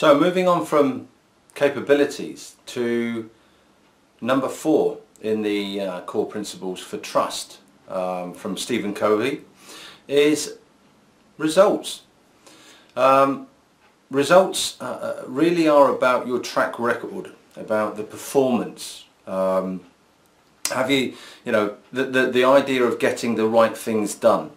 So moving on from capabilities to number 4 in the core principles for trust from Stephen Covey is results. Results really are about your track record, about the performance. Have you know, the idea of getting the right things done.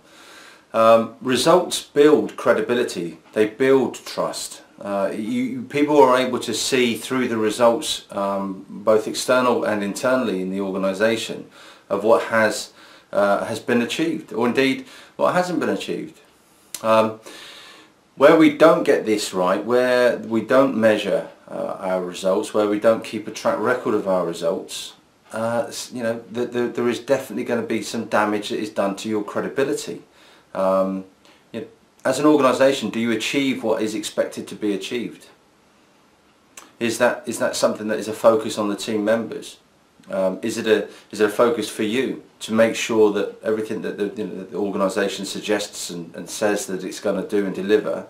Results build credibility, they build trust. People are able to see through the results, both external and internally in the organisation, of what has been achieved, or indeed what hasn't been achieved. Where we don't get this right, where we don't measure our results, where we don't keep a track record of our results, you know, there is definitely going to be some damage that is done to your credibility. As an organisation, do you achieve what is expected to be achieved? Is that something that is a focus on the team members? Is it a focus for you to make sure that everything that the organisation suggests and says that it's going to do and deliver,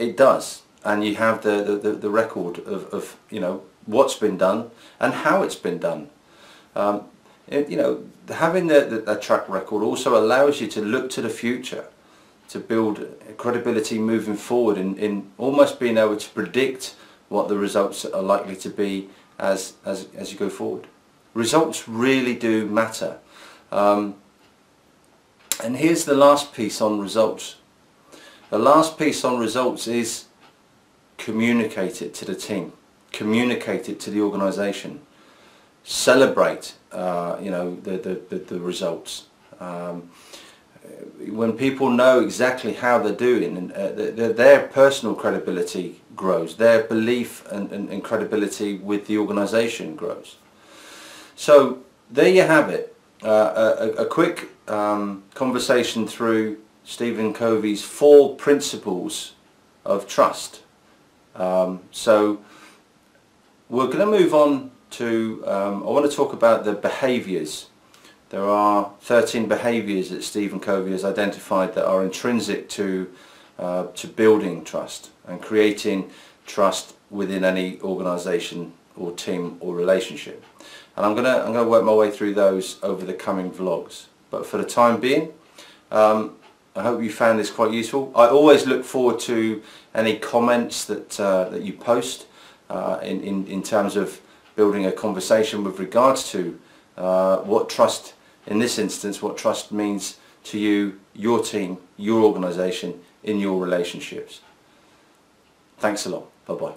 it does, and you have the record of you know, what's been done and how it's been done. You know, having the track record also allows you to look to the future, to build credibility moving forward in almost being able to predict what the results are likely to be as you go forward. Results really do matter. And here's the last piece on results. The last piece on results is communicate it to the team, communicate it to the organisation, celebrate you know, the results. When people know exactly how they're doing, and their personal credibility grows, their belief and credibility with the organisation grows. So there you have it, a quick conversation through Stephen Covey's 4 principles of trust. So we're going to move on to, I want to talk about the behaviours. There are 13 behaviours that Stephen Covey has identified that are intrinsic to building trust and creating trust within any organisation or team or relationship. And I'm gonna work my way through those over the coming vlogs. But for the time being, I hope you found this quite useful. I always look forward to any comments that that you post in terms of building a conversation with regards to what trust. In this instance, what trust means to you, your team, your organisation, in your relationships. Thanks a lot. Bye-bye.